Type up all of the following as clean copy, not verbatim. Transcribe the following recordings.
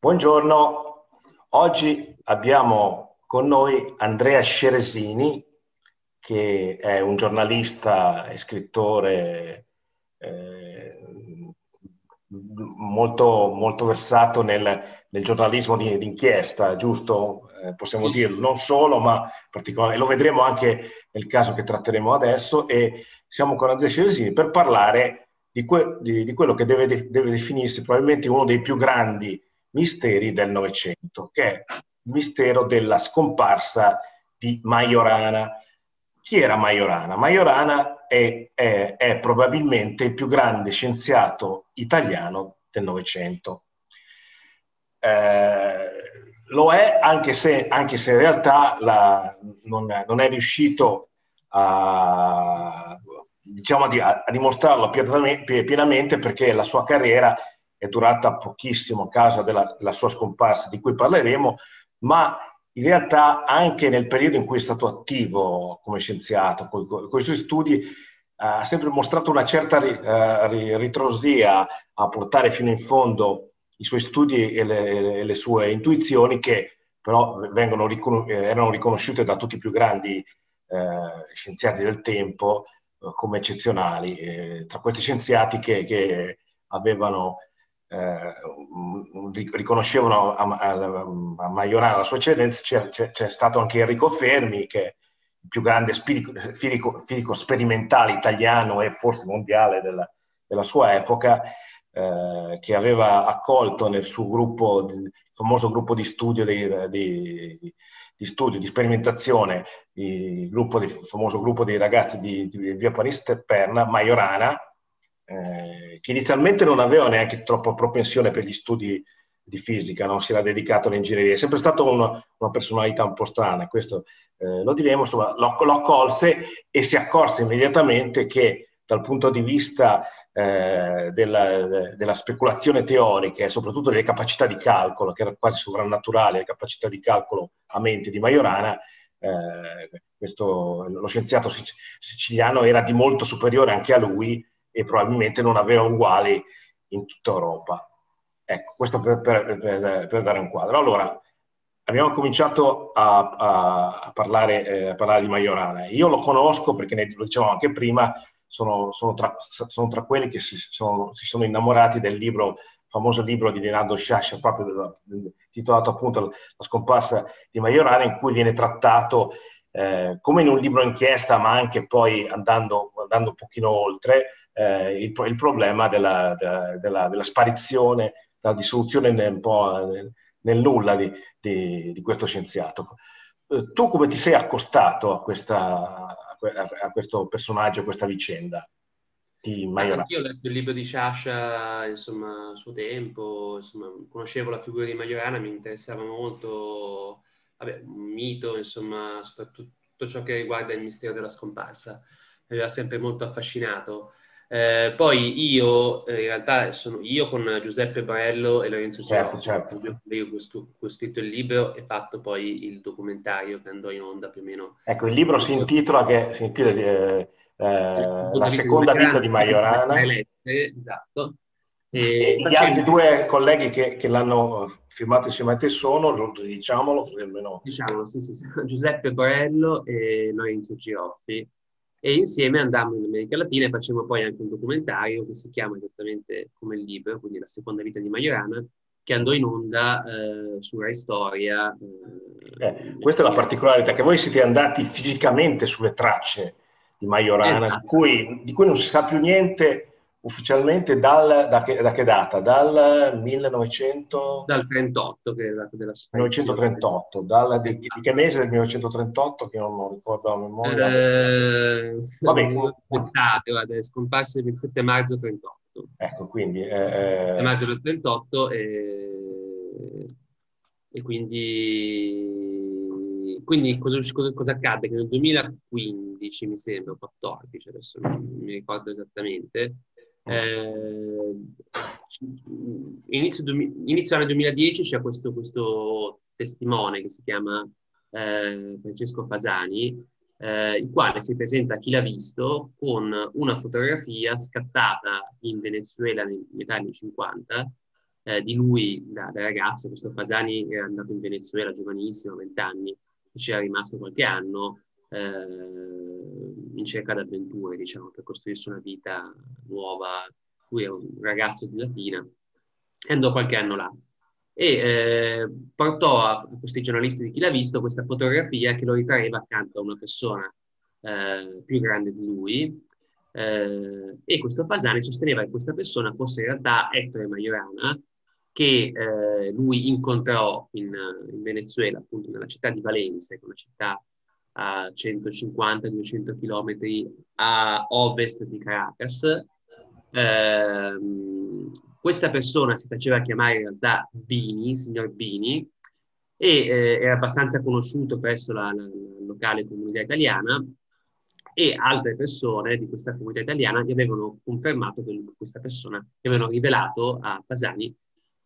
Buongiorno, oggi abbiamo con noi Andrea Sceresini, che è un giornalista e scrittore molto versato nel giornalismo d'inchiesta, giusto? Possiamo dirlo, non solo, ma particolarmente, lo vedremo anche nel caso che tratteremo adesso. E siamo con Andrea Sceresini per parlare di quello che deve definirsi probabilmente uno dei più grandi misteri del Novecento, che è il mistero della scomparsa di Majorana. Chi era Majorana? Majorana è probabilmente il più grande scienziato italiano del Novecento. Lo è anche se in realtà non è riuscito a dimostrarlo pienamente, perché la sua carriera è durata pochissimo a causa della sua scomparsa, di cui parleremo, ma in realtà anche nel periodo in cui è stato attivo come scienziato, con i suoi studi, ha sempre mostrato una certa ritrosia a portare fino in fondo i suoi studi e le sue intuizioni, che però erano riconosciute da tutti i più grandi scienziati del tempo come eccezionali. Tra questi scienziati che avevano... riconoscevano a Majorana la sua eccellenza, c'è stato anche Enrico Fermi, che è il più grande fisico sperimentale italiano e forse mondiale della sua epoca, che aveva accolto nel suo gruppo, il famoso gruppo di studio di sperimentazione, il famoso gruppo dei ragazzi di Via Panisperna, Majorana, che inizialmente non aveva neanche troppa propensione per gli studi di fisica, non si era dedicato all'ingegneria, è sempre stato una personalità un po' strana, questo lo diremo. Insomma, lo accolse e si accorse immediatamente che dal punto di vista della speculazione teorica e soprattutto delle capacità di calcolo, che era quasi sovrannaturale, le capacità di calcolo a mente di Majorana, lo scienziato siciliano era di molto superiore anche a lui, e probabilmente non aveva uguali in tutta Europa. Ecco, questo per dare un quadro. Allora, abbiamo cominciato a parlare di Majorana. Io lo conosco perché, lo dicevamo anche prima, sono tra quelli che si sono innamorati del famoso libro di Leonardo Sciascia, proprio titolato appunto La scomparsa di Majorana, in cui viene trattato come in un libro inchiesta, ma anche poi andando un pochino oltre, il problema della sparizione, della dissoluzione un po' nel nulla di questo scienziato. Tu come ti sei accostato a questo personaggio, a questa vicenda di Majorana? Io ho letto il libro di Sciascia, insomma, a suo tempo, insomma, conoscevo la figura di Majorana, mi interessava molto, un mito, insomma, soprattutto tutto ciò che riguarda il mistero della scomparsa. Mi aveva sempre molto affascinato. Poi io, in realtà, sono io con Giuseppe Borello e Lorenzo Giroffi, certo. Ho scritto il libro e fatto poi il documentario che andò in onda più o meno. Ecco, il libro si intitola La seconda vita di Majorana. Esatto. E gli altri due colleghi che l'hanno firmato insieme a te sono, diciamolo, sì, Giuseppe Borello e Lorenzo Giroffi. E insieme andammo in America Latina e facevamo poi anche un documentario che si chiama esattamente come il libro, quindi La seconda vita di Majorana, che andò in onda su Rai Storia. Questa è la particolarità, che voi siete andati fisicamente sulle tracce di Majorana, esatto, di cui non si sa più niente, ufficialmente da che data? Dal 1900... Dal 38, che è la, della 1938, di che mese del 1938 che non ricordo a memoria. Vabbè, estate, scomparsa il 27 marzo 38. Ecco, quindi... 27 maggio del 38 e quindi cosa accadde? Che nel 2015, mi sembra, 14, adesso non mi ricordo esattamente, inizio anno 2010 c'è questo testimone che si chiama Francesco Fasani, il quale si presenta a Chi l'ha visto con una fotografia scattata in Venezuela nel metà anni 50, di lui da ragazzo. Questo Fasani era andato in Venezuela giovanissimo, 20 anni, ci era rimasto qualche anno in cerca di avventure, diciamo, per costruirsi una vita nuova. Lui era un ragazzo di Latina e andò qualche anno là e portò a questi giornalisti di Chi l'ha visto questa fotografia che lo ritraeva accanto a una persona più grande di lui, e questo Fasani sosteneva che questa persona fosse in realtà Ettore Majorana, che lui incontrò in Venezuela, appunto nella città di Valencia, che è una città a 150-200 km a ovest di Caracas. Questa persona si faceva chiamare in realtà Bini, signor Bini, e era abbastanza conosciuto presso la locale comunità italiana, e altre persone di questa comunità italiana gli avevano confermato che questa persona, gli avevano rivelato a Fasani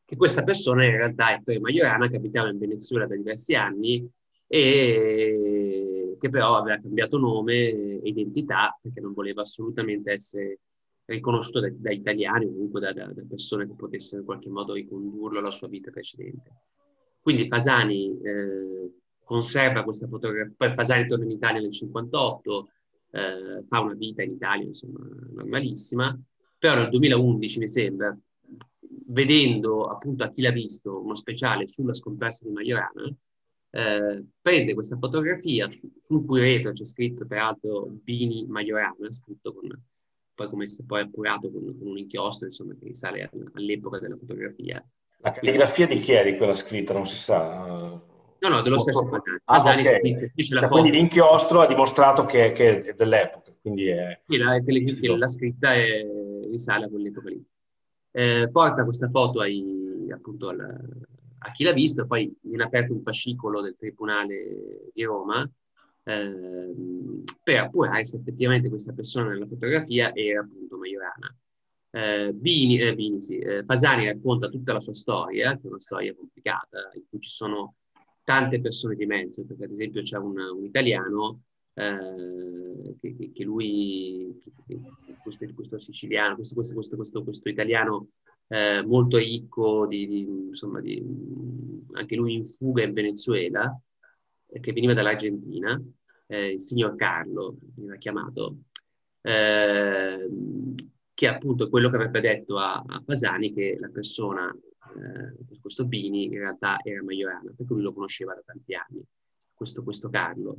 che questa persona in realtà è Ettore Majorana, che abitava in Venezuela da diversi anni e che però aveva cambiato nome e identità perché non voleva assolutamente essere riconosciuto da italiani o comunque da persone che potessero in qualche modo ricondurlo alla sua vita precedente. Quindi Fasani conserva questa fotografia, poi Fasani torna in Italia nel 58, fa una vita in Italia, insomma, normalissima, però nel 2011, mi sembra, vedendo appunto A Chi l'ha visto, uno speciale sulla scomparsa di Majorana, prende questa fotografia sul cui retro c'è scritto peraltro Bini Majorana, scritto con... poi come se poi appurato con un inchiostro, insomma, che risale all'epoca della fotografia. La calligrafia di chi era quella scritta? Non si sa. No, dello stesso Fasani. Quindi l'inchiostro ha dimostrato che è dell'epoca. Quindi la scritta risale a quell'epoca lì. Porta questa foto appunto a Chi l'ha visto, poi viene aperto un fascicolo del Tribunale di Roma, per appurare se effettivamente questa persona nella fotografia era appunto Majorana. Fasani racconta tutta la sua storia, che è una storia complicata, in cui ci sono tante persone di mezzo, perché ad esempio c'è un italiano questo italiano molto ricco, anche lui in fuga in Venezuela, che veniva dall'Argentina, il signor Carlo veniva chiamato, che è appunto quello che avrebbe detto a Fasani che la persona, questo Bini, in realtà era Majorana, perché lui lo conosceva da tanti anni, questo Carlo.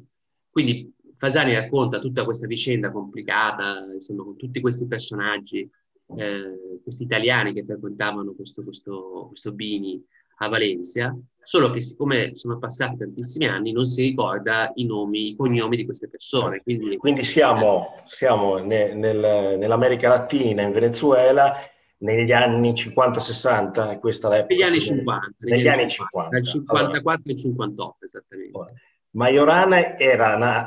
Quindi Fasani racconta tutta questa vicenda complicata, insomma, con tutti questi personaggi, questi italiani che frequentavano questo Bini a Valencia, solo che siccome sono passati tantissimi anni non si ricorda i nomi, i cognomi di queste persone. Quindi siamo nell'America Latina, in Venezuela, negli anni 50-60, e questa è l'epoca. Negli anni 50. Dal 54 al 58, esattamente. Ora, Majorana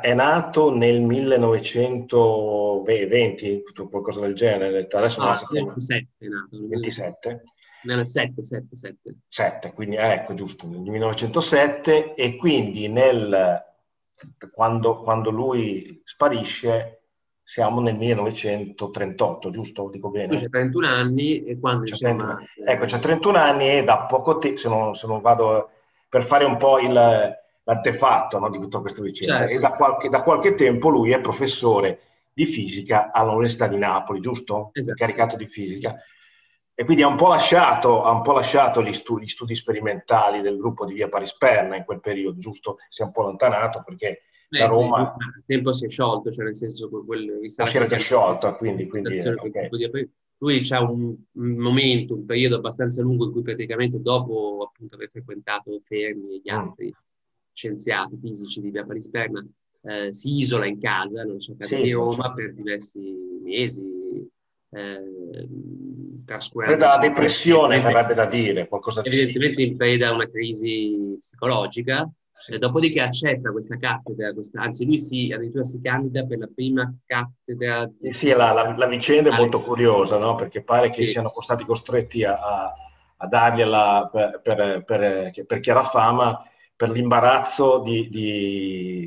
è nato nel 1920, qualcosa del genere. Adesso non so. 27 è nato. 27? Nel 7, quindi ecco, giusto, nel 1907, e quindi quando lui sparisce siamo nel 1938, giusto? Dico bene? Lui c'è 31 anni e quando insomma... Ecco, c'è 31 anni e da poco tempo, se non vado, per fare un po' l'artefatto, no, di tutta questa vicenda, certo. E da qualche tempo lui è professore di fisica all'Università di Napoli, giusto? Esatto. Incaricato di fisica. E quindi ha un po' lasciato gli studi sperimentali del gruppo di Via Panisperna in quel periodo, giusto? Si è un po' allontanato perché da Roma... Sì, il tempo si è sciolto, cioè nel senso... La si era già sciolta, quindi... Okay. Lui c'ha un momento, un periodo abbastanza lungo in cui praticamente dopo appunto aver frequentato Fermi e gli altri scienziati fisici di Via Panisperna, si isola in casa, nella sua casa di Roma, per diversi mesi, trascurando. Preda la depressione, verrebbe da dire, qualcosa di evidentemente simile. Preda una crisi psicologica, dopodiché accetta questa cattedra, anzi lui addirittura si candida per la prima cattedra. Sì, la vicenda è molto curiosa, no? Perché pare che siano stati costretti a dargliela per chiara fama, per l'imbarazzo di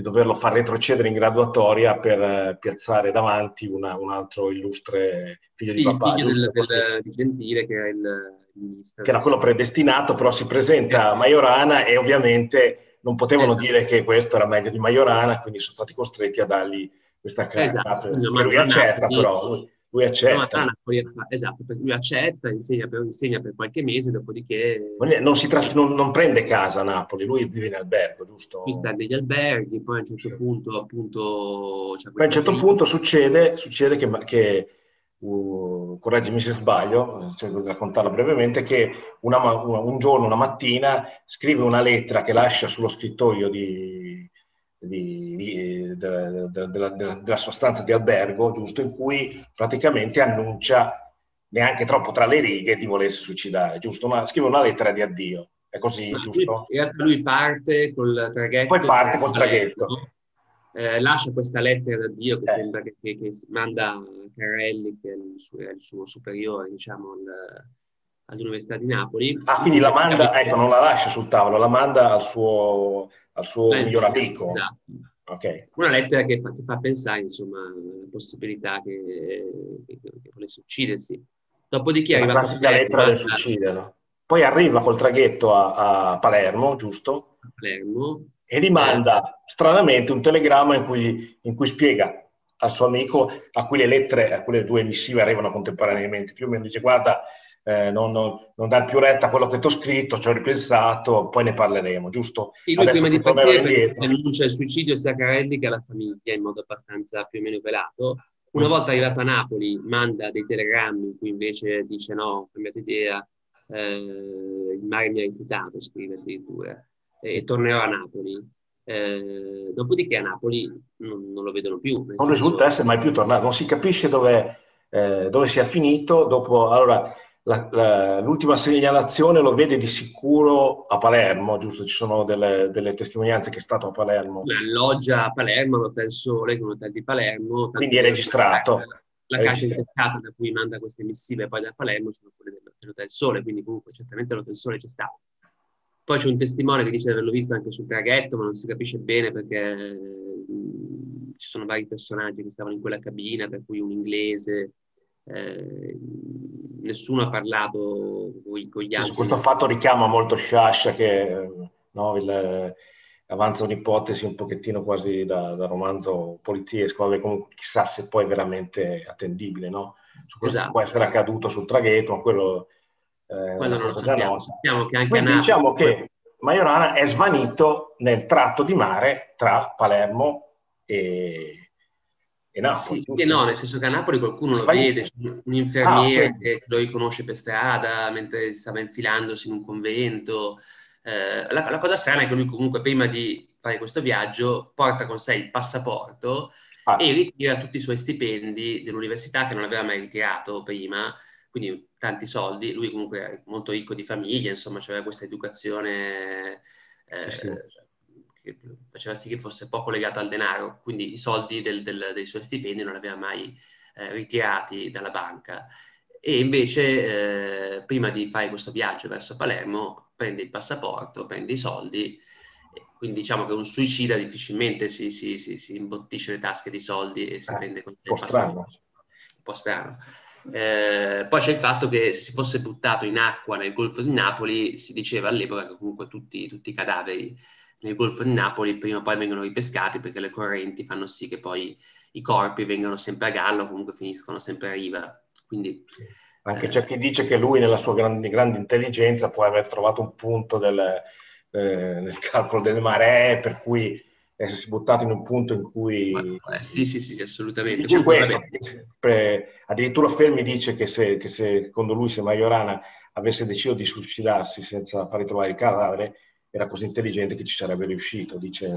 doverlo far retrocedere in graduatoria per piazzare davanti un altro illustre figlio di papà. Il figlio di Gentile, che era il ministro. Che era quello predestinato, però si presenta a Majorana e ovviamente non potevano dire che questo era meglio di Majorana, quindi sono stati costretti a dargli questa carta. Lui accetta, però. Lui accetta. Esatto, lui accetta, insegna per qualche mese, dopodiché... Non prende casa a Napoli, lui vive in albergo, giusto? Qui sta negli alberghi, poi a un certo punto appunto... Poi a un certo punto succede che correggimi se sbaglio, cerco di raccontarlo brevemente, che un giorno, una mattina, scrive una lettera che lascia sullo scrittoio della sua stanza di albergo, giusto, in cui praticamente annuncia, neanche troppo tra le righe, di volersi suicidare, giusto? Scrive una lettera di addio, è così, giusto? In realtà lui parte col traghetto. Poi parte col traghetto. Lascia questa lettera d'addio che sembra che manda a Carelli, che è il suo superiore, diciamo, all'Università di Napoli. Ah, quindi la manda, ecco, non la lascia sul tavolo, la manda al suo miglior amico. Esatto. Okay. Una lettera che fa pensare, insomma, alla possibilità che volesse uccidersi. Dopodiché arriva la classica lettera del suicidio. Poi arriva col traghetto a Palermo, giusto? A Palermo. E gli manda stranamente un telegramma in cui spiega al suo amico, a cui le due missive arrivano contemporaneamente, più o meno dice: guarda, non dar più retta a quello che ti ho scritto, ci ho ripensato, poi ne parleremo, giusto? Sì, lui prima di partire annuncia il suicidio sia a Carelli che alla famiglia in modo abbastanza più o meno velato. Una volta arrivato a Napoli manda dei telegrammi in cui invece dice: no, ho cambiato idea, il mare mi ha rifiutato, scrive addirittura, e tornerò a Napoli. Dopodiché a Napoli non lo vedono più. Non risulta essere mai più tornato, non si capisce dove sia finito. Dopo, allora, l'ultima segnalazione lo vede di sicuro a Palermo, giusto? Ci sono delle testimonianze che è stato a Palermo. Alloggia a Palermo, all'Hotel Sole, che è un hotel di Palermo. Quindi è registrato. La casa intestata da cui manda queste missive poi da Palermo sono quelle dell'Hotel Sole, quindi comunque certamente l'Hotel Sole c'è stato. Poi c'è un testimone che dice di averlo visto anche sul traghetto, ma non si capisce bene perché ci sono vari personaggi che stavano in quella cabina, per cui un inglese... nessuno ha parlato con gli altri. Questo fatto richiama molto Sciascia, che avanza un'ipotesi un pochettino quasi da romanzo poliziesco, comunque chissà se poi è veramente attendibile, no? Su questo può essere accaduto sul traghetto, ma quello non lo sappiamo. Sappiamo che anche Napoli, diciamo che Majorana è svanito nel tratto di mare tra Palermo e Napoli, sì, no, nel senso che a Napoli qualcuno lo vede, un infermiere che lo riconosce per strada mentre stava infilandosi in un convento. La cosa strana è che lui comunque prima di fare questo viaggio porta con sé il passaporto e ritira tutti i suoi stipendi dell'università, che non aveva mai ritirato prima, quindi tanti soldi. Lui comunque era molto ricco di famiglia, insomma, c'era questa educazione... faceva sì che fosse poco legato al denaro, quindi i soldi dei suoi stipendi non li aveva mai ritirati dalla banca. E invece prima di fare questo viaggio verso Palermo prende il passaporto, prende i soldi, quindi diciamo che un suicida difficilmente si imbottisce le tasche di soldi e si prende con sé il passaporto. Un po' strano. Poi c'è il fatto che se si fosse buttato in acqua nel Golfo di Napoli, si diceva all'epoca che comunque tutti i cadaveri nel Golfo di Napoli prima o poi vengono ripescati, perché le correnti fanno sì che poi i corpi vengano sempre a gallo, comunque finiscono sempre a riva. Quindi, anche c'è chi dice che lui, nella sua grande intelligenza, può aver trovato un punto nel calcolo delle maree, per cui essersi buttato in un punto in cui... Sì, assolutamente. Dice questo, addirittura Fermi dice che secondo lui se Majorana avesse deciso di suicidarsi senza far ritrovare il cadavere, era così intelligente che ci sarebbe riuscito, dice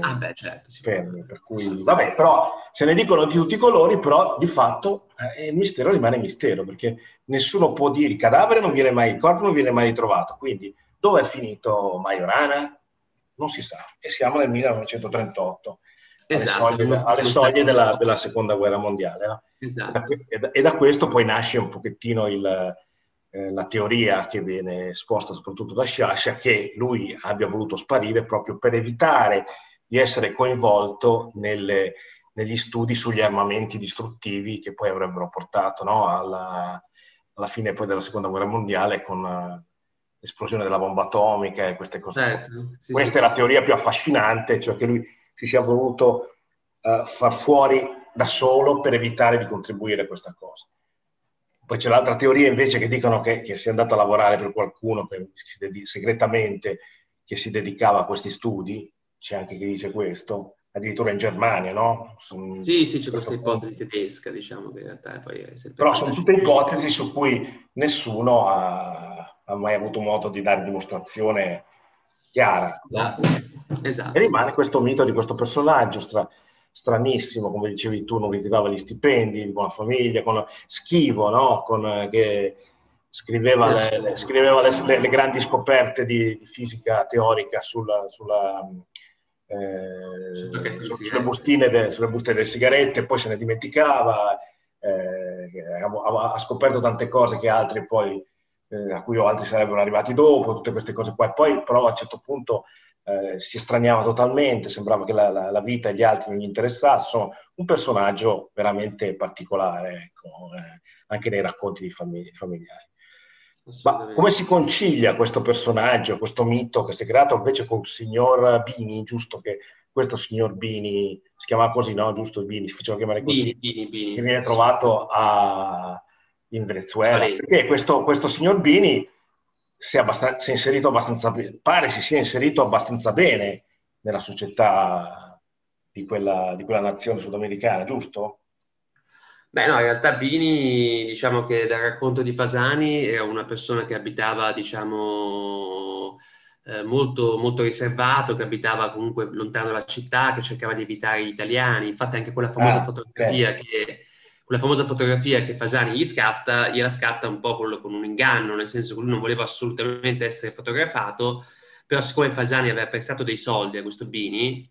Fermi. Per cui, vabbè, però se ne dicono di tutti i colori, però di fatto il mistero rimane mistero, perché nessuno può dire il cadavere non viene mai, il corpo non viene mai ritrovato, quindi dove è finito Majorana? Non si sa, e siamo nel 1938, esatto, alle soglie della seconda guerra mondiale, no? Esatto. E da questo poi nasce un pochettino la teoria che viene esposta soprattutto da Sciascia, che lui abbia voluto sparire proprio per evitare di essere coinvolto negli studi sugli armamenti distruttivi che poi avrebbero portato, no, alla fine poi della seconda guerra mondiale con l'esplosione della bomba atomica e queste cose. Certo, sì, questa è la teoria più affascinante, cioè che lui si sia voluto far fuori da solo per evitare di contribuire a questa cosa. Poi c'è l'altra teoria invece che dicono che sia andato a lavorare per qualcuno segretamente che si dedicava a questi studi, c'è anche chi dice questo, addirittura in Germania, no? Sì, c'è questa ipotesi tedesca, diciamo, che in realtà poi è sempre... Però sono tutte ipotesi su cui nessuno ha mai avuto modo di dare dimostrazione chiara. Esatto. E rimane questo mito di questo personaggio stranissimo, come dicevi tu, non ritirava gli stipendi, di buona famiglia, con schivo, no? Che scriveva le grandi scoperte di fisica teorica sulle bustine delle sigarette, poi se ne dimenticava, ha scoperto tante cose che altri poi, a cui altri sarebbero arrivati dopo, tutte queste cose qua. E poi però a un certo punto si estraniava totalmente, sembrava che la vita e gli altri non gli interessassero. Un personaggio veramente particolare, ecco, anche nei racconti di familiari. Ma come si concilia questo personaggio, questo mito che si è creato invece col signor Bini, giusto, che questo signor Bini si chiamava così, no? Giusto, Bini, si faceva chiamare così, Bini. Che viene trovato in Venezuela, perché questo signor Bini si sia inserito abbastanza bene nella società di quella nazione sudamericana, giusto? Beh no, in realtà Bini, diciamo che dal racconto di Fasani, era una persona che abitava, diciamo, molto, molto riservato, che abitava comunque lontano dalla città, che cercava di evitare gli italiani. Infatti anche quella famosa fotografia che Fasani gli scatta, gliela scatta un po' con un inganno, nel senso che lui non voleva assolutamente essere fotografato, però siccome Fasani aveva prestato dei soldi a questo Bini,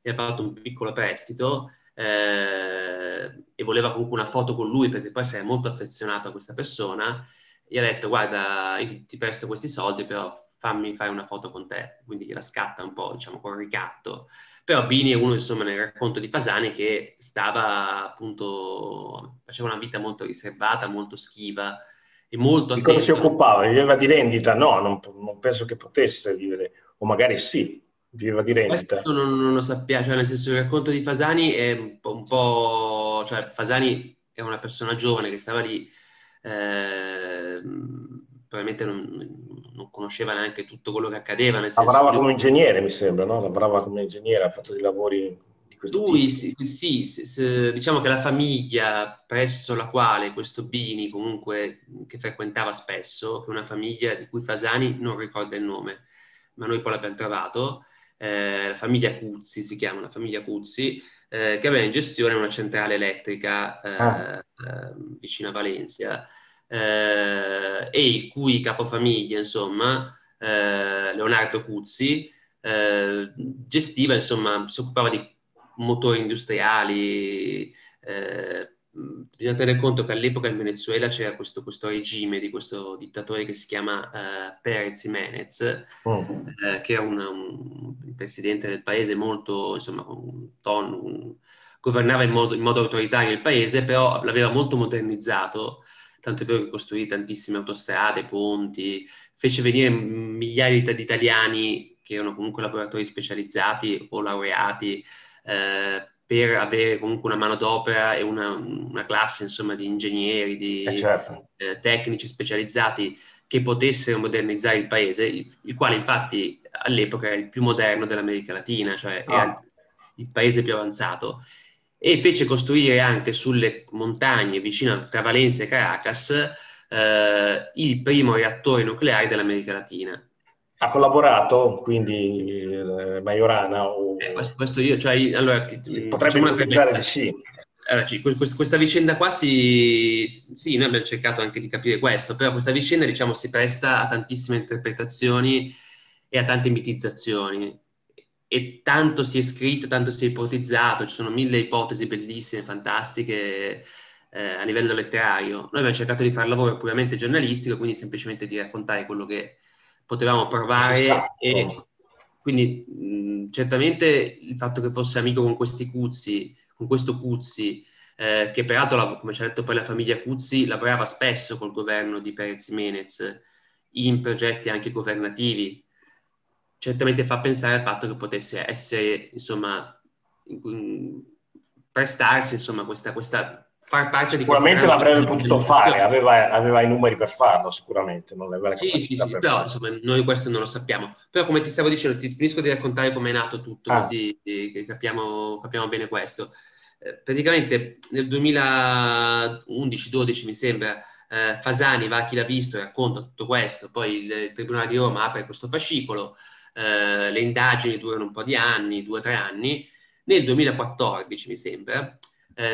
gli ha fatto un piccolo prestito e voleva comunque una foto con lui, perché poi si era molto affezionato a questa persona, gli ha detto: guarda, io ti presto questi soldi, però fammi fare una foto con te. Quindi gliela scatta un po', diciamo, con ricatto. Però Bini è uno, insomma, nel racconto di Fasani, che stava appunto, faceva una vita molto riservata, molto schiva e molto attento. Di cosa si occupava? Viveva di rendita? No, non penso che potesse vivere, o magari sì, viveva di rendita. Questo non lo sappiamo, cioè nel senso, il racconto di Fasani è un po', cioè Fasani è una persona giovane che stava lì, probabilmente non conosceva neanche tutto quello che accadeva. Nel senso, lavorava come ingegnere, mi sembra, no? Lavorava come ingegnere, ha fatto dei lavori di questo tipo. Sì, diciamo che la famiglia presso la quale questo Bini, comunque, che frequentava spesso, che è una famiglia di cui Fasani non ricorda il nome, ma noi poi l'abbiamo trovato, la famiglia Cuzzi, si chiama, la famiglia Cuzzi, che aveva in gestione una centrale elettrica vicino a Valencia, e il cui capofamiglia, insomma, Leonardo Cuzzi, gestiva, insomma, si occupava di motori industriali. Bisogna tenere conto che all'epoca in Venezuela c'era questo regime di questo dittatore che si chiama Pérez Jiménez, che era un presidente del paese molto, insomma, con un tono, governava in modo autoritario il paese, però l'aveva molto modernizzato. Tanto è vero che costruì tantissime autostrade, ponti, fece venire migliaia di italiani che erano comunque lavoratori specializzati o laureati, per avere comunque una manodopera e una classe, insomma, di ingegneri, di tecnici specializzati che potessero modernizzare il paese, il quale infatti all'epoca era il più moderno dell'America Latina, cioè era il paese più avanzato, e fece costruire anche sulle montagne vicino tra Valencia e Caracas il primo reattore nucleare dell'America Latina. Ha collaborato quindi Majorana? O... questo io, cioè, allora, si potrebbe ipotizzare di sì. Allora, questa vicenda qua, sì, noi abbiamo cercato anche di capire questo, però questa vicenda, diciamo, si presta a tantissime interpretazioni e a tante mitizzazioni, e tanto si è scritto, tanto si è ipotizzato, ci sono mille ipotesi bellissime, fantastiche a livello letterario. Noi abbiamo cercato di fare un lavoro puramente giornalistico, quindi semplicemente di raccontare quello che potevamo provare, e quindi certamente il fatto che fosse amico con questi Cuzzi, con questo Cuzzi, che peraltro, come ci ha detto poi la famiglia Cuzzi, lavorava spesso col governo di Pérez Jiménez in progetti anche governativi, certamente fa pensare al fatto che potesse essere, insomma, prestarsi, insomma, questa far parte di questa... Sicuramente l'avrebbe potuto fare, aveva i numeri per farlo, sicuramente. Non aveva la capacità per farlo. Però, insomma, noi questo non lo sappiamo. Però, come ti stavo dicendo, ti finisco di raccontare come è nato tutto, così che capiamo bene questo. Praticamente nel 2011-12, mi sembra, Fasani va a Chi l'ha visto e racconta tutto questo, poi il Tribunale di Roma apre questo fascicolo, le indagini durano un po' di anni, 2 o 3 anni, nel 2014 mi sembra,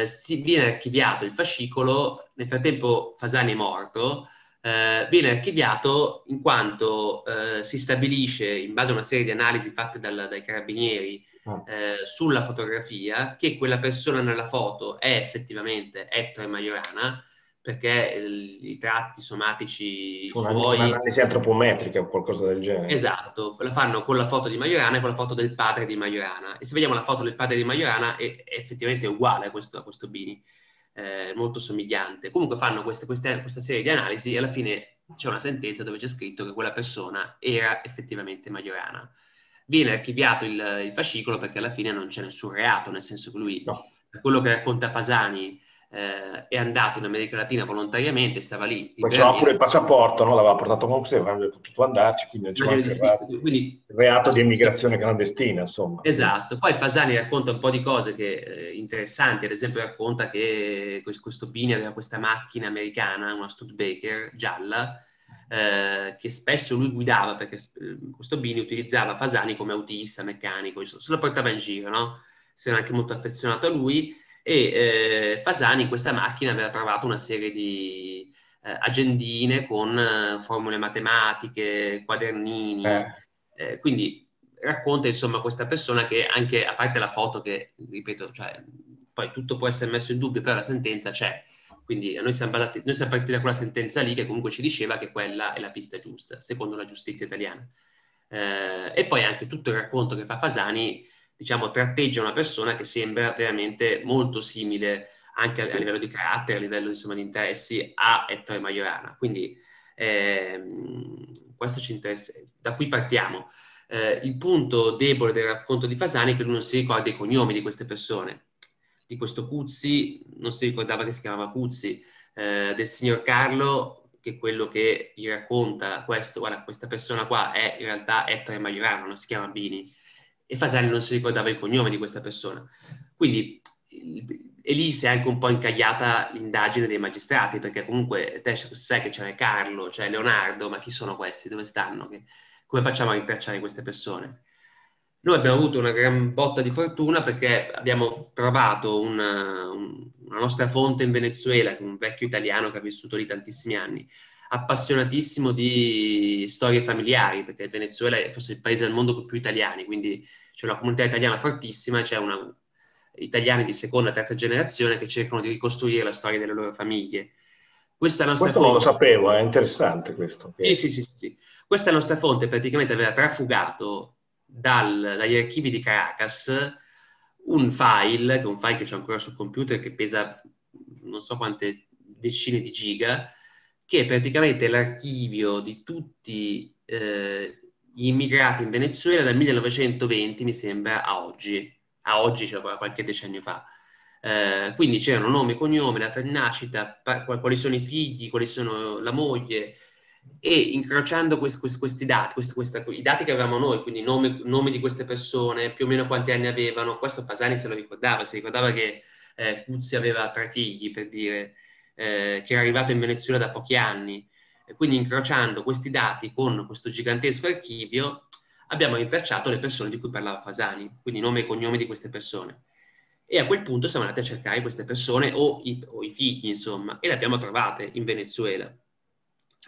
si viene archiviato il fascicolo, nel frattempo Fasani è morto, viene archiviato in quanto si stabilisce, in base a una serie di analisi fatte dai carabinieri sulla fotografia, che quella persona nella foto è effettivamente Ettore Majorana, perché i tratti somatici suoi... Un'analisi antropometrica o qualcosa del genere. Esatto, la fanno con la foto di Majorana e con la foto del padre di Majorana. E se vediamo la foto del padre di Majorana è effettivamente uguale a questo Bini, molto somigliante. Comunque fanno questa serie di analisi e alla fine c'è una sentenza dove c'è scritto che quella persona era effettivamente Majorana. Viene archiviato il fascicolo perché alla fine non c'è nessun reato, nel senso che lui, per quello che racconta Fasani, è andato in America Latina volontariamente, stava lì. Poi c'era pure il passaporto, no? L'aveva portato con sé, avrebbe potuto andarci, quindi c'era anche il reato di immigrazione clandestina, insomma. Esatto. Poi Fasani racconta un po' di cose interessanti, ad esempio racconta che questo Bini aveva questa macchina americana, una Studebaker gialla, che spesso lui guidava, perché questo Bini utilizzava Fasani come autista, meccanico, insomma, se lo portava in giro, no? Si era anche molto affezionato a lui. E Fasani in questa macchina aveva trovato una serie di agendine con formule matematiche, quadernini, quindi racconta, insomma, questa persona che, anche a parte la foto che, ripeto, cioè, poi tutto può essere messo in dubbio, però la sentenza c'è, quindi noi siamo partiti da quella sentenza lì, che comunque ci diceva che quella è la pista giusta, secondo la giustizia italiana, e poi anche tutto il racconto che fa Fasani, diciamo, tratteggia una persona che sembra veramente molto simile anche a livello di carattere, a livello, insomma, di interessi, a Ettore Majorana. Quindi questo ci interessa, da qui partiamo. Il punto debole del racconto di Fasani è che lui non si ricorda i cognomi di queste persone, di questo Cuzzi, non si ricordava che si chiamava Cuzzi, del signor Carlo, che è quello che gli racconta questo, guarda, questa persona qua è in realtà Ettore Majorana, non si chiama Bini. E Fasani non si ricordava il cognome di questa persona. Quindi, e lì si è anche un po' incagliata l'indagine dei magistrati, perché comunque te sai che c'è Carlo, c'è Leonardo, ma chi sono questi? Dove stanno? Come facciamo a rintracciare queste persone? Noi abbiamo avuto una gran botta di fortuna perché abbiamo trovato una nostra fonte in Venezuela, un vecchio italiano che ha vissuto lì tantissimi anni, appassionatissimo di storie familiari, perché il Venezuela è forse il paese del mondo con più italiani, quindi c'è una comunità italiana fortissima, c'è italiani di seconda, terza generazione che cercano di ricostruire la storia delle loro famiglie. Questo non lo sapevo, è interessante questo. Sì. Questa nostra fonte praticamente aveva trafugato dagli archivi di Caracas un file, che è un file che c'è ancora sul computer, che pesa non so quante decine di giga, che è praticamente l'archivio di tutti gli immigrati in Venezuela dal 1920, mi sembra, a oggi, cioè qualche decennio fa. Quindi c'erano nome, cognome, data di nascita, quali sono i figli, quali sono la moglie, e incrociando i dati che avevamo noi, quindi nomi di queste persone, più o meno quanti anni avevano, questo Fasani se lo ricordava, si ricordava che Cuzzi aveva 3 figli, per dire, che era arrivato in Venezuela da pochi anni, e quindi incrociando questi dati con questo gigantesco archivio abbiamo rintracciato le persone di cui parlava Fasani, quindi nome e cognome di queste persone. E a quel punto siamo andati a cercare queste persone o i figli, insomma, e le abbiamo trovate in Venezuela.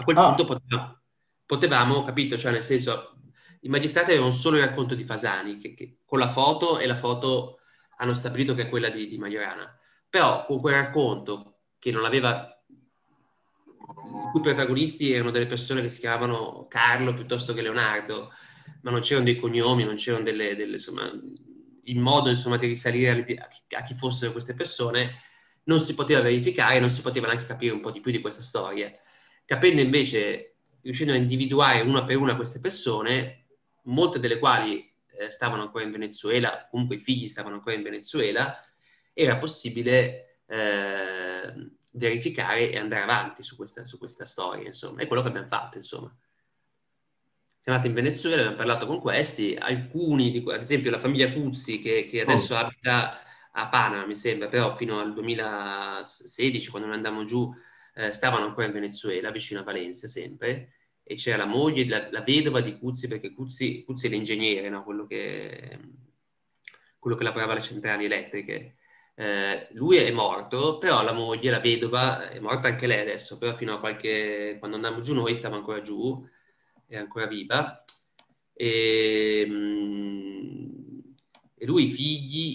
A quel punto potevamo, capito, cioè nel senso, i magistrati avevano solo il racconto di Fasani, che con la foto, e la foto hanno stabilito che è quella di Majorana. Però con quel racconto che non aveva, i cui protagonisti erano delle persone che si chiamavano Carlo piuttosto che Leonardo, ma non c'erano dei cognomi, non c'erano insomma, il modo, insomma, di risalire a chi fossero queste persone, non si poteva verificare, non si poteva neanche capire un po' di più di questa storia. Capendo invece, riuscendo a individuare una per una queste persone, molte delle quali stavano ancora in Venezuela, comunque i figli stavano ancora in Venezuela, era possibile verificare e andare avanti su questa storia, insomma. È quello che abbiamo fatto, insomma. Siamo andati in Venezuela, abbiamo parlato con questi, ad esempio la famiglia Cuzzi, che adesso abita a Panama, mi sembra, però fino al 2016, quando noi andammo giù, stavano ancora in Venezuela, vicino a Valencia sempre, e c'era la moglie, la vedova di Cuzzi, perché Cuzzi è l'ingegnere, no? Quello che lavorava alle centrali elettriche. Lui è morto, però la moglie, la vedova, è morta anche lei adesso, però fino a quando andammo giù noi stava ancora giù, era ancora viva, e lui i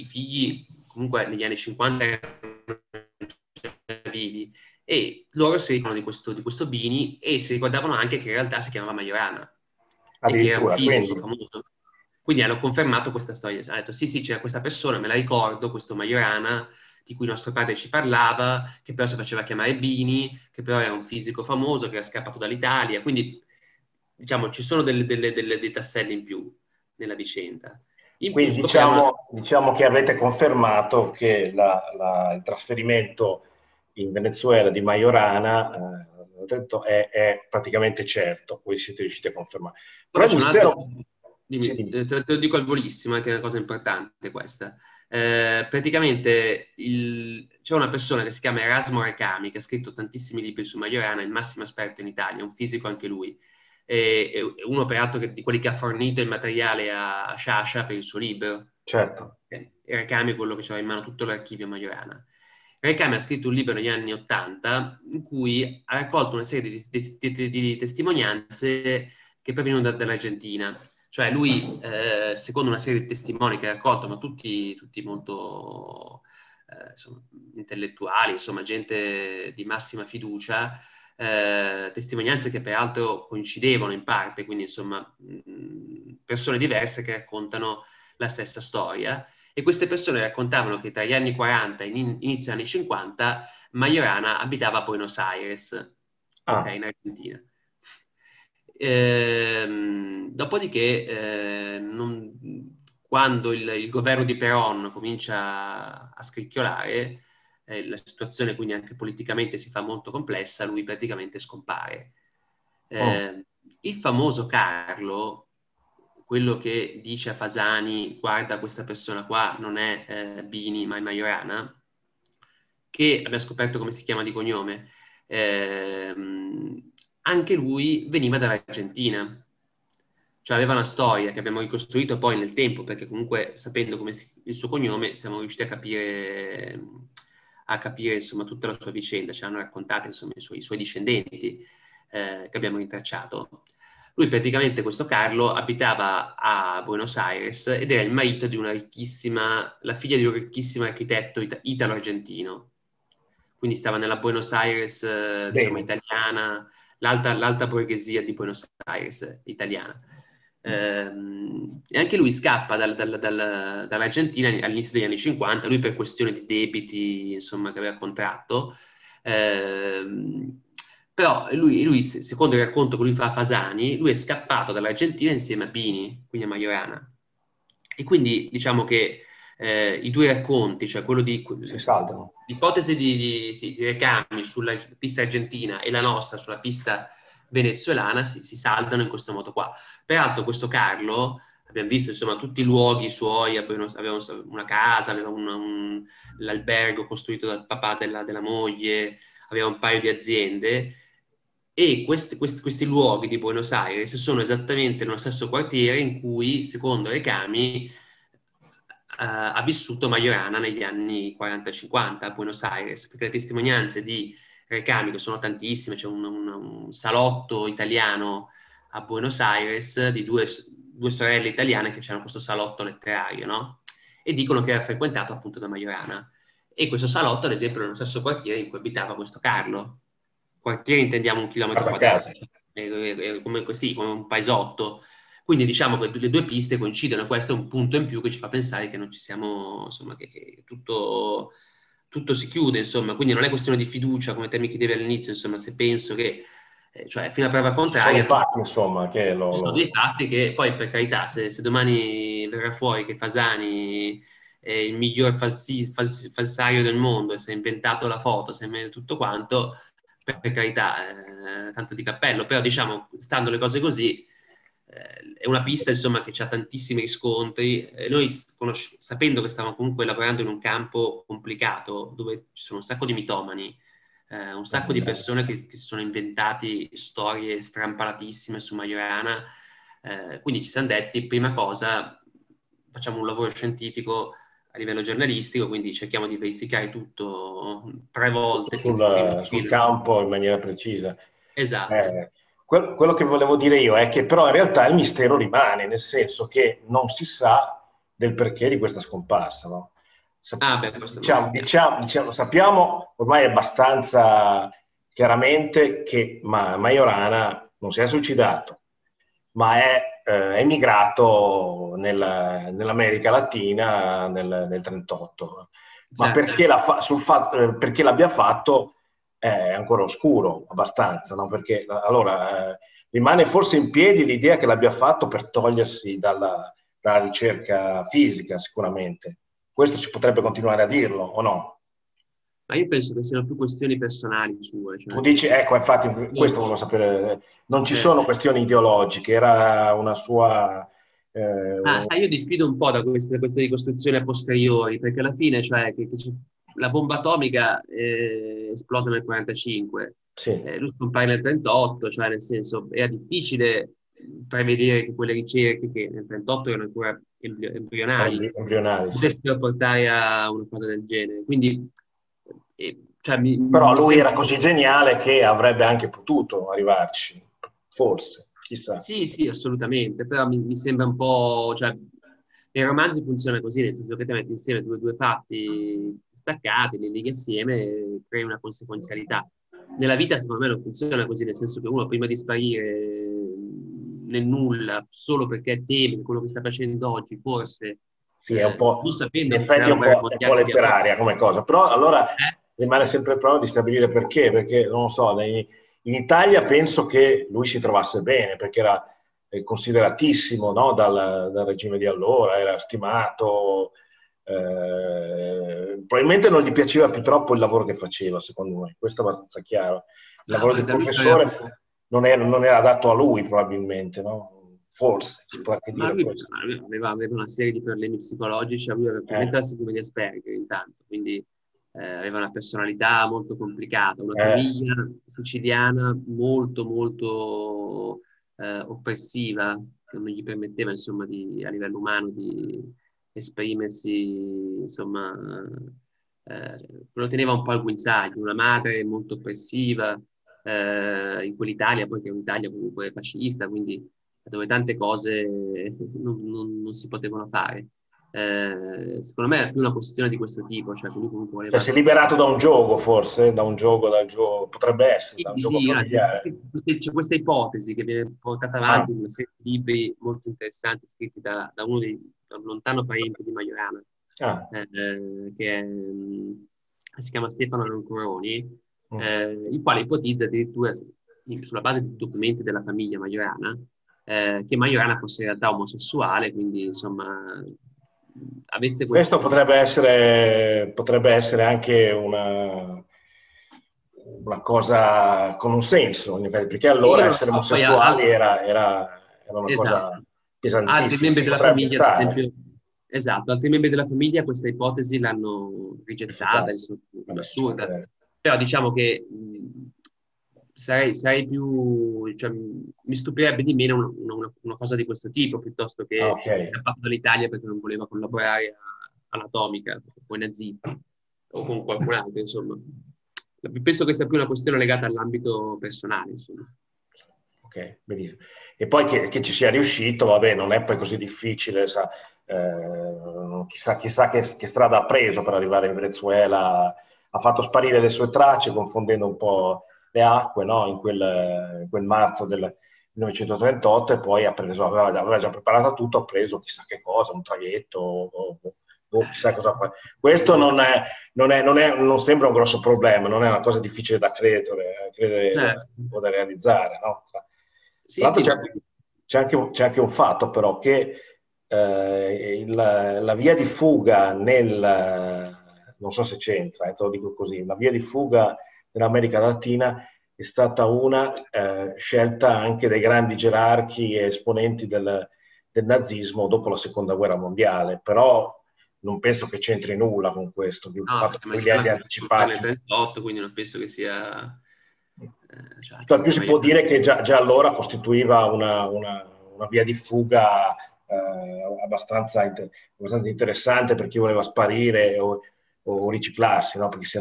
figli comunque negli anni 50 erano vivi, e loro si ricordano di questo Bini, e si ricordavano anche che in realtà si chiamava Majorana, che era un fisico famoso. Quindi hanno confermato questa storia, hanno detto sì, c'era questa persona, me la ricordo, questo Majorana, di cui nostro padre ci parlava, che però si faceva chiamare Bini, che però era un fisico famoso, che era scappato dall'Italia. Quindi, diciamo, ci sono dei tasselli in più nella vicenda. Quindi diciamo che avete confermato che il trasferimento in Venezuela di Majorana è praticamente certo, voi siete riusciti a confermare. Però il mistero... Te lo dico al volissimo, che è una cosa importante questa. Praticamente c'è una persona che si chiama Erasmo Recami, che ha scritto tantissimi libri su Majorana, è il massimo esperto in Italia, un fisico anche lui, è uno peraltro di quelli che ha fornito il materiale a Sciascia per il suo libro. Certo. Recami è quello che aveva in mano tutto l'archivio Majorana. Recami ha scritto un libro negli anni '80 in cui ha raccolto una serie di testimonianze che provenivano dall'Argentina. Cioè lui, secondo una serie di testimoni che ha raccolto, ma tutti molto insomma, intellettuali, insomma gente di massima fiducia, testimonianze che peraltro coincidevano in parte, quindi insomma persone diverse che raccontano la stessa storia, e queste persone raccontavano che tra gli anni 40 e inizio anni 50 Majorana abitava a Buenos Aires, okay, in Argentina. Dopodiché quando il governo di Perón comincia a scricchiolare, la situazione quindi anche politicamente si fa molto complessa, lui praticamente scompare. Il famoso Carlo, quello che dice a Fasani guarda questa persona qua non è Bini ma è Majorana, che abbiamo scoperto come si chiama di cognome, anche lui veniva dall'Argentina, cioè aveva una storia che abbiamo ricostruito poi nel tempo, perché comunque sapendo come il suo cognome siamo riusciti a capire insomma tutta la sua vicenda, ci hanno raccontato insomma i suoi discendenti che abbiamo rintracciato. Lui praticamente, questo Carlo, abitava a Buenos Aires ed era il marito la figlia di un ricchissimo architetto italo-argentino, quindi stava nella Buenos Aires diciamo, italiana, l'alta borghesia di Buenos Aires, italiana. E anche lui scappa dall'Argentina all'inizio degli anni 50, lui per questione di debiti, insomma, che aveva contratto. Però lui, secondo il racconto che lui fa a Fasani, lui è scappato dall'Argentina insieme a Bini, quindi a Majorana. E quindi diciamo che i due racconti, cioè quello di l'ipotesi di Recami sulla pista argentina e la nostra sulla pista venezuelana si saldano in questo modo qua. Peraltro questo Carlo, abbiamo visto insomma tutti i luoghi suoi, aveva una casa, aveva l'albergo costruito dal papà della moglie, aveva un paio di aziende, e questi luoghi di Buenos Aires sono esattamente nello stesso quartiere in cui, secondo Recami, ha vissuto Majorana negli anni 40-50 a Buenos Aires, perché le testimonianze di Recami, che sono tantissime, c'è un salotto italiano a Buenos Aires di due sorelle italiane che c'erano questo salotto letterario, no? E dicono che era frequentato appunto da Majorana. E questo salotto, ad esempio, è nello stesso quartiere in cui abitava questo Carlo. Quartiere intendiamo 1 chilometro quadrato, come un paesotto. Quindi diciamo che le due piste coincidono, questo è un punto in più che ci fa pensare che non ci siamo, insomma, che tutto si chiude, insomma. Quindi non è questione di fiducia, come te mi chiedevi all'inizio, insomma, se penso che, cioè, fino a prova contraria... Sono fatti, insomma, che... Sono dei fatti che, poi, per carità, se domani verrà fuori che Fasani è il miglior falsario del mondo e si è inventato la foto, si è inventato tutto quanto... per carità, tanto di cappello, però diciamo, stando le cose così, è una pista insomma che ha tantissimi riscontri. Noi, sapendo che stavamo comunque lavorando in un campo complicato, dove ci sono un sacco di mitomani, un sacco di persone che si sono inventati storie strampalatissime su Majorana, quindi ci siamo detti, prima cosa, facciamo un lavoro scientifico a livello giornalistico, quindi cerchiamo di verificare tutto 3 volte. Sul campo in maniera precisa. Esatto. Quello che volevo dire io è che però in realtà il mistero rimane, nel senso che non si sa del perché di questa scomparsa. No? Sappiamo ormai abbastanza chiaramente che Majorana non si è suicidato, ma è emigrato nell'America Latina nel 1938. Ma certo. Perché l'abbia fatto è ancora oscuro abbastanza, no? Perché allora rimane forse in piedi l'idea che l'abbia fatto per togliersi dalla ricerca fisica, sicuramente. Questo ci potrebbe continuare a dirlo, o no? Ma io penso che siano più questioni personali sue. Cioè... Tu dici, ecco, infatti, questo volevo sapere. Non ci sono questioni ideologiche, era una sua... sai, io diffido un po' da queste ricostruzioni a posteriori, perché alla fine, cioè, la bomba atomica esplode nel 1945, sì. Lui scompare nel 1938, cioè, nel senso, era difficile prevedere che quelle ricerche, che nel 1938 erano ancora embrionali potessero portare a una cosa del genere. Quindi... Cioè, però lui era così geniale che avrebbe anche potuto arrivarci, forse, chissà. Sì, assolutamente, però mi sembra un po'... Cioè, nei romanzi funziona così, nel senso che te metti insieme due fatti staccati, li leghi assieme e crei una conseguenzialità. Nella vita secondo me non funziona così, nel senso che uno prima di sparire nel nulla, solo perché teme quello che sta facendo oggi, forse... Sì, è un po', in effetti è un po' letteraria come cosa, però allora rimane sempre il problema di stabilire perché non lo so, in Italia penso che lui si trovasse bene, perché era consideratissimo, no, dal regime di allora, era stimato, probabilmente non gli piaceva più troppo il lavoro che faceva, secondo me, questo è abbastanza chiaro. Il lavoro del professore non era adatto a lui probabilmente, no? Forse, si può anche dire. Aveva una serie di problemi psicologici, lui aveva probabilmente la sindrome di Asperger intanto, quindi aveva una personalità molto complicata, una famiglia siciliana molto molto oppressiva, che non gli permetteva insomma a livello umano di esprimersi, insomma lo teneva un po' al guinzaglio, una madre molto oppressiva in quell'Italia, poi che è un'Italia comunque fascista, quindi dove tante cose non si potevano fare. Secondo me era più una questione di questo tipo, cioè comunque voleva... si è liberato da un gioco, forse, dal gioco potrebbe essere, da un gioco familiare. C'è questa ipotesi che viene portata avanti in una serie di libri molto interessanti scritti da uno da un lontano parente di Majorana, che si chiama Stefano Noncoroni, il quale ipotizza addirittura, sulla base di documenti della famiglia Majorana, che Majorana fosse in realtà omosessuale, quindi insomma avesse questo potrebbe essere anche una una cosa con un senso, perché allora essere omosessuali era una cosa pesantissima. Altri membri della famiglia, ad esempio, altri membri della famiglia questa ipotesi l'hanno rigettata, assurda. Però diciamo che sarei più, cioè, mi stupirebbe di meno una cosa di questo tipo, piuttosto che scappato dall'Italia perché non voleva collaborare all'atomica con i nazisti o con qualcun altro, insomma. Penso che sia più una questione legata all'ambito personale, insomma. Ok, benissimo. E poi che ci sia riuscito, vabbè, non è poi così difficile, sa, chissà che strada ha preso per arrivare in Venezuela. Ha fatto sparire le sue tracce, confondendo un po' le acque, no? in quel marzo del 1938, e poi aveva già preparato tutto, ha preso chissà che cosa, un traghetto o chissà cosa fa. Questo non sembra un grosso problema, non è una cosa difficile da credere o da realizzare, no? Tra l'altro c'è anche un fatto però che la via di fuga non so se c'entra, te lo dico così, la via di fuga dell'America Latina è stata una scelta anche dai grandi gerarchi e esponenti del nazismo dopo la seconda guerra mondiale, però non penso che c'entri nulla con questo, il fatto che gli anni anticipati. 38, quindi non penso che sia... Per più si può dire che già allora costituiva una via di fuga abbastanza interessante per chi voleva sparire o riciclarsi, no? Perché si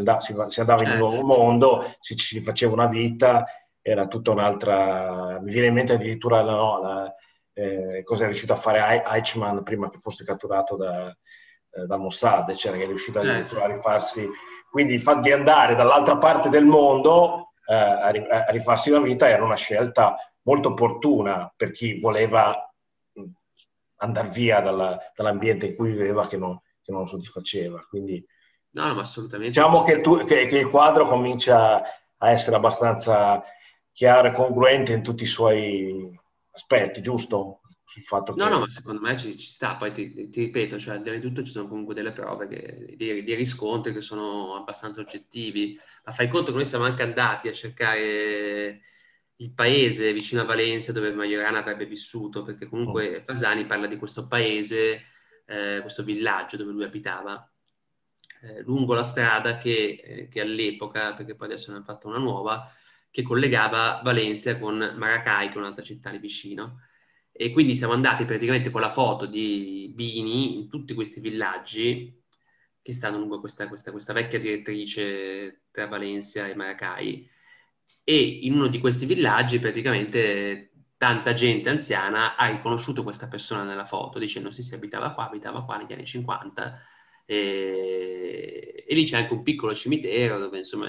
andava in un nuovo mondo, si faceva una vita, era tutta un'altra. Mi viene in mente addirittura cosa è riuscito a fare Eichmann prima che fosse catturato da Mossad, cioè che è riuscito addirittura a rifarsi, quindi il fatto di andare dall'altra parte del mondo a rifarsi la vita era una scelta molto opportuna per chi voleva andare via dall'ambiente in cui viveva, che non lo soddisfaceva, quindi no, ma assolutamente. Diciamo che il quadro comincia a essere abbastanza chiaro e congruente in tutti i suoi aspetti, giusto? Sul fatto che... No, ma secondo me ci sta. Poi ti ripeto, cioè, al di là di tutto ci sono comunque delle prove di riscontri che sono abbastanza oggettivi. Ma fai conto che noi siamo anche andati a cercare il paese vicino a Valencia dove Majorana avrebbe vissuto, perché comunque Fasani parla di questo paese, questo villaggio dove lui abitava, lungo la strada che all'epoca, perché poi adesso ne hanno fatta una nuova, che collegava Valencia con Maracay, che è un'altra città lì vicino. E quindi siamo andati praticamente con la foto di Bini in tutti questi villaggi che stanno lungo questa vecchia direttrice tra Valencia e Maracay. E in uno di questi villaggi praticamente tanta gente anziana ha riconosciuto questa persona nella foto, dicendo sì, abitava qua negli anni 50, e lì c'è anche un piccolo cimitero dove, insomma,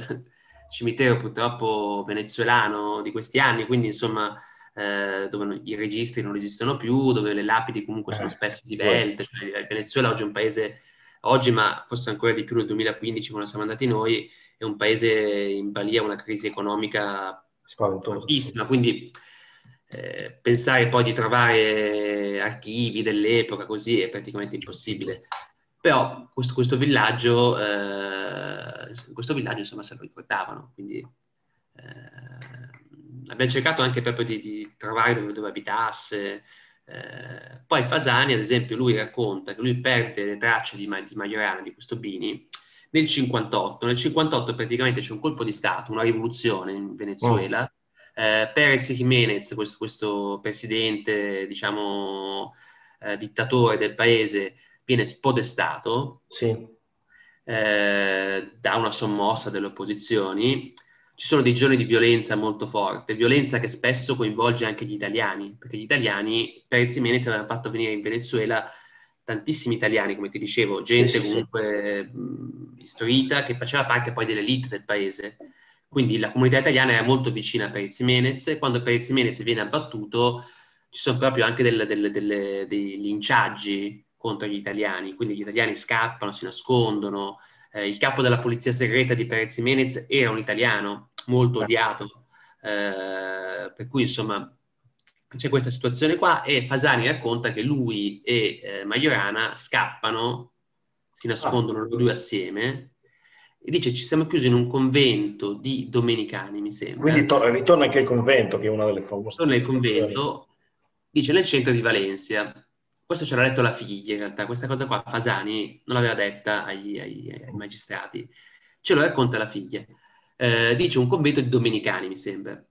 cimitero purtroppo venezuelano di questi anni, quindi insomma dove i registri non esistono più, dove le lapidi comunque sono spesso divelte, cioè il Venezuela oggi è un paese, oggi ma forse ancora di più nel 2015 quando siamo andati noi, è un paese in balia a una crisi economica fortissima, quindi pensare poi di trovare archivi dell'epoca così è praticamente impossibile. Però questo villaggio insomma se lo ricordavano, quindi abbiamo cercato anche proprio di trovare dove abitasse. Poi Fasani, ad esempio, lui racconta che lui perde le tracce di Majorana, di questo Bini, nel 58. Nel 58 praticamente c'è un colpo di Stato, una rivoluzione in Venezuela. Pérez Jiménez, questo presidente, diciamo, dittatore del paese, viene spodestato da una sommossa delle opposizioni. Ci sono dei giorni di violenza molto forte, violenza che spesso coinvolge anche gli italiani, perché gli italiani, Pérez Jiménez aveva fatto venire in Venezuela tantissimi italiani, come ti dicevo, gente comunque istruita, che faceva parte poi dell'elite del paese. Quindi la comunità italiana era molto vicina a Pérez Jiménez, e quando Pérez Jiménez viene abbattuto ci sono proprio anche dei linciaggi contro gli italiani, quindi gli italiani scappano, si nascondono. Il capo della polizia segreta di Pérez Jiménez era un italiano molto odiato, per cui insomma c'è questa situazione qua, e Fasani racconta che lui e Majorana scappano, si nascondono loro due assieme, e dice ci siamo chiusi in un convento di domenicani, mi sembra. Quindi ritorna anche il convento, che è una delle famose. Torna il convento, dice nel centro di Valencia. Questo ce l'ha detto la figlia in realtà, questa cosa qua Fasani non l'aveva detta ai magistrati, ce lo racconta la figlia. Dice un convento di domenicani, mi sembra.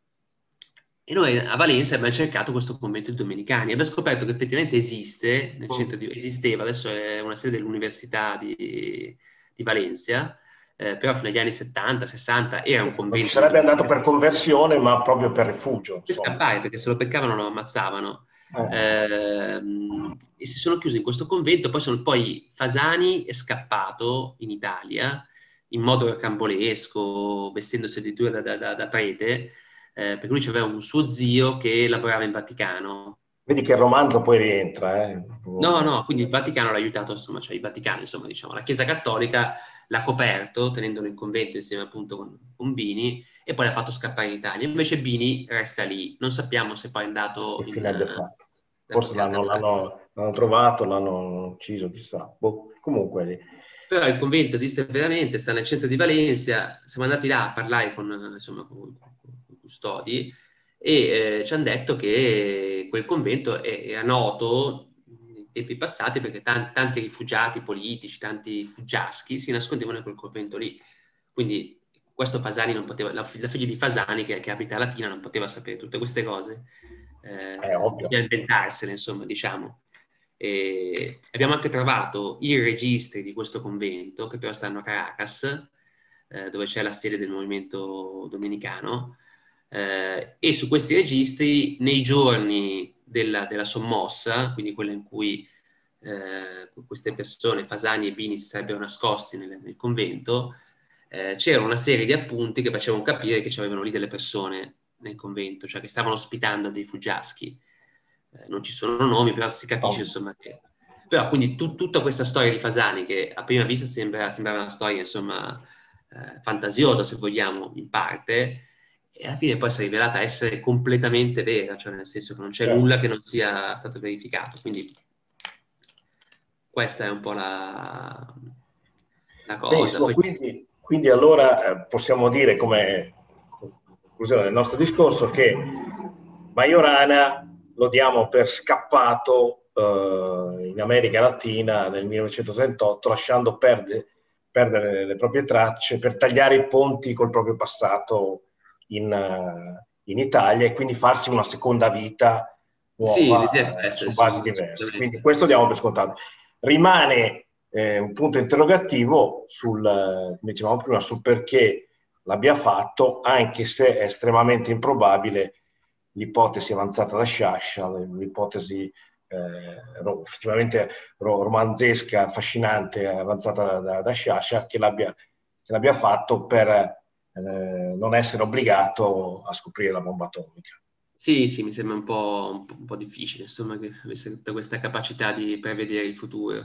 E noi a Valencia abbiamo cercato questo convento di domenicani e abbiamo scoperto che effettivamente esiste, nel centro di, esisteva, adesso è una sede dell'Università di Valencia, però fino agli anni 70, 60 era un convento. Non sarebbe andato per conversione, ma proprio per rifugio. Per scappare, perché se lo peccavano lo ammazzavano. E si sono chiusi in questo convento, poi Fasani è scappato in Italia in modo rocambolesco, vestendosi addirittura da prete, perché lui c'aveva un suo zio che lavorava in Vaticano. Vedi che il romanzo poi rientra, eh? No, quindi il Vaticano l'ha aiutato, insomma, cioè il Vaticano, insomma, diciamo, la Chiesa Cattolica l'ha coperto tenendolo in convento insieme appunto con Bini, e poi l'ha fatto scappare in Italia. Invece Bini resta lì, non sappiamo se poi è andato... Che fine abbia fatto? Forse l'hanno trovato, l'hanno ucciso, chissà. Boh, comunque... Però il convento esiste veramente, sta nel centro di Valencia, siamo andati là a parlare con i custodi e ci hanno detto che quel convento era noto nei tempi passati perché tanti rifugiati politici, tanti fuggiaschi si nascondevano in quel convento lì. Quindi... Questo Fasani non poteva, la figlia di Fasani che abita a Latina non poteva sapere tutte queste cose, bisogna inventarsele, insomma, diciamo. E abbiamo anche trovato i registri di questo convento, che però stanno a Caracas, dove c'è la sede del movimento domenicano, e su questi registri, nei giorni della sommossa, quindi quella in cui queste persone, Fasani e Bini, si sarebbero nascosti nel convento, c'era una serie di appunti che facevano capire che c'erano lì delle persone nel convento, cioè che stavano ospitando dei fuggiaschi. Non ci sono nomi, però si capisce, insomma, che... Però quindi tutta questa storia di Fasani, che a prima vista sembrava una storia, insomma, fantasiosa, se vogliamo, in parte, e alla fine poi si è rivelata essere completamente vera, cioè nel senso che non c'è nulla che non sia stato verificato. Quindi questa è un po' la cosa. Penso, poi... Quindi allora possiamo dire, come conclusione del nostro discorso, che Majorana lo diamo per scappato in America Latina nel 1938, lasciando perdere le proprie tracce per tagliare i ponti col proprio passato in Italia e quindi farsi una seconda vita nuova, su basi diverse. Quindi questo diamo per scontato. Rimane... un punto interrogativo sul, dicevamo prima, sul perché l'abbia fatto, anche se è estremamente improbabile l'ipotesi avanzata da Sciascia, l'ipotesi estremamente romanzesca, affascinante, avanzata da Sciascia, che l'abbia fatto per non essere obbligato a scoprire la bomba atomica. Sì, mi sembra un po' difficile, insomma, che avesse tutta questa capacità di prevedere il futuro.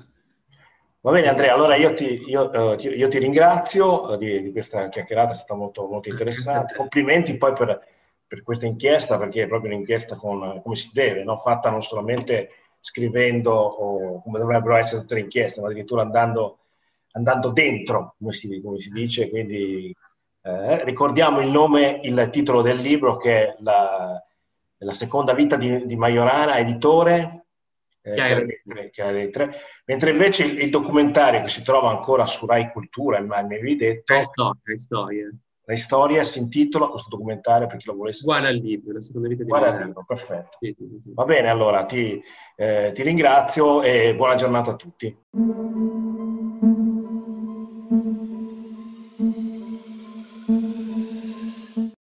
Va bene Andrea, allora io ti ringrazio di questa chiacchierata, è stata molto, molto interessante. Complimenti poi per questa inchiesta, perché è proprio un'inchiesta come si deve, no? Fatta non solamente scrivendo o come dovrebbero essere tutte le inchieste, ma addirittura andando dentro, come si dice. Quindi ricordiamo il nome, il titolo del libro, che è La seconda vita di Majorana, editore... Chiare lettere. Mentre invece il documentario, che si trova ancora su Rai Cultura, ma mi avevi detto Rai Storia, si intitola questo documentario, per chi lo volesse, guarda il libro, La seconda vita di Majorana. Perfetto. Sì. Va bene, allora ti ringrazio e buona giornata a tutti.